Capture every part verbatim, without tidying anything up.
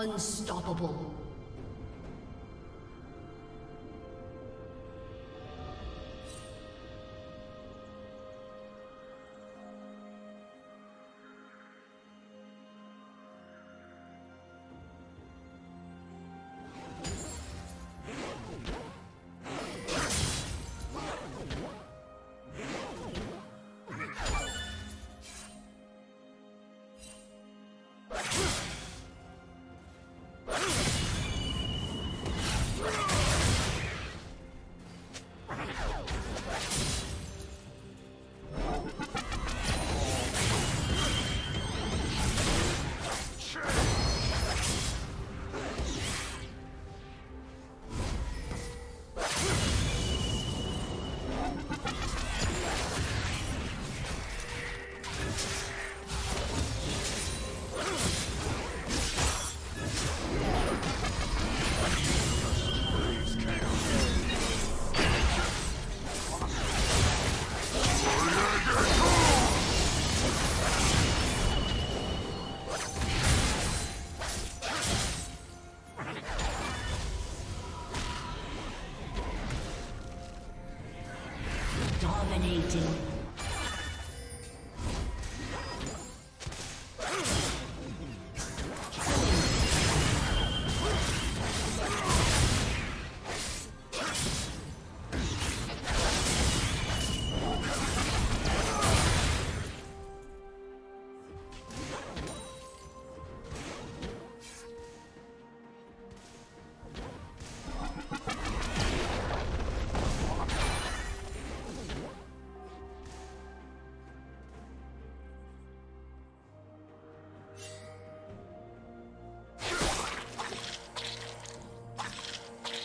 Unstoppable. Dominating.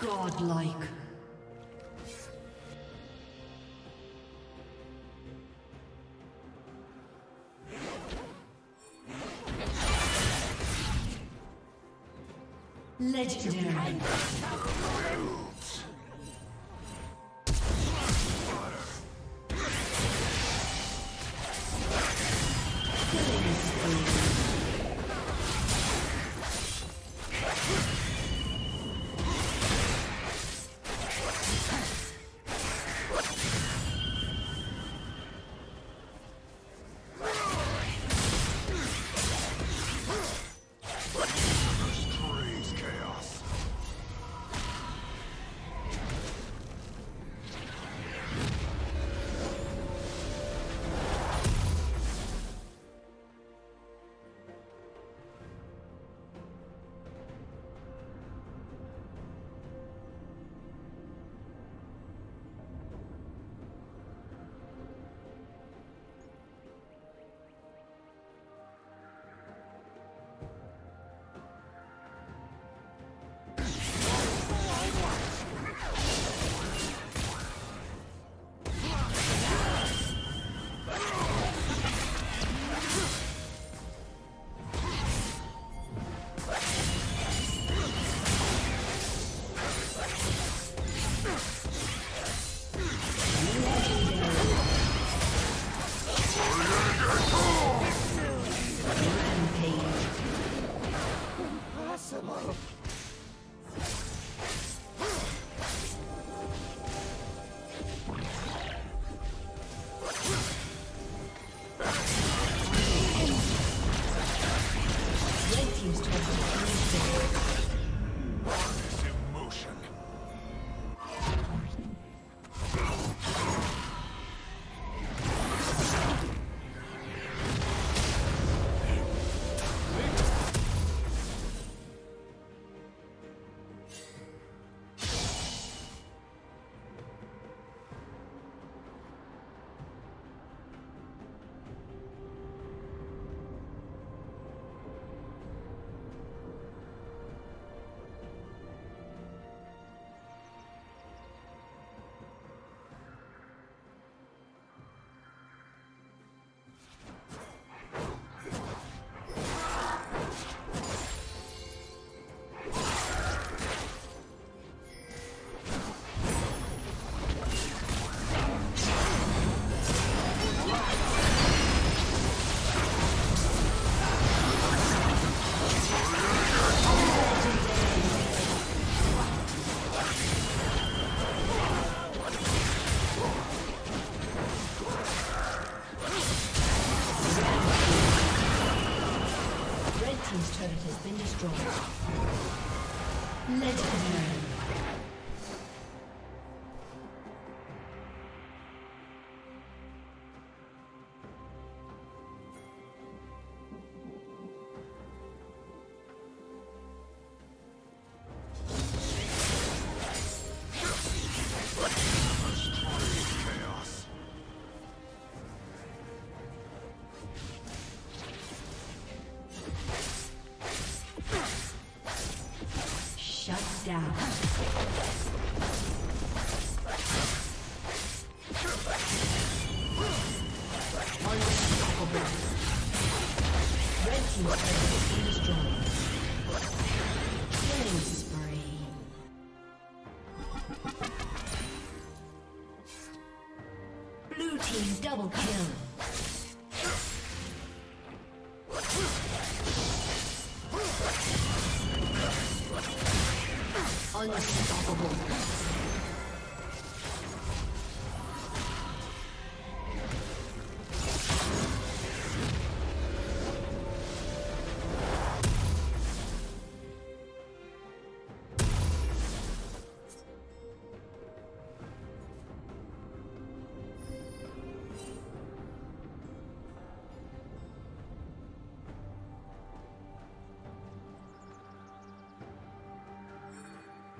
Godlike. Legendary. impossible. Double kill.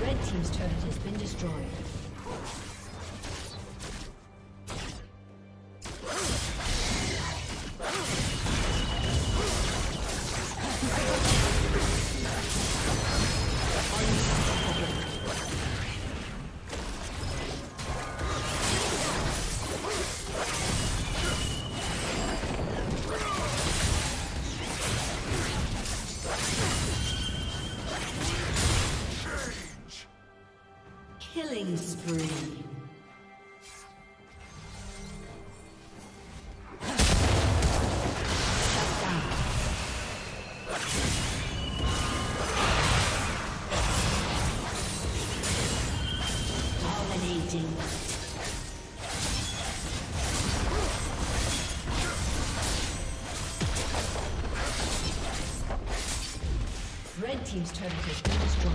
Red team's turret has been destroyed. Killing spree. Red team's turret has been destroyed.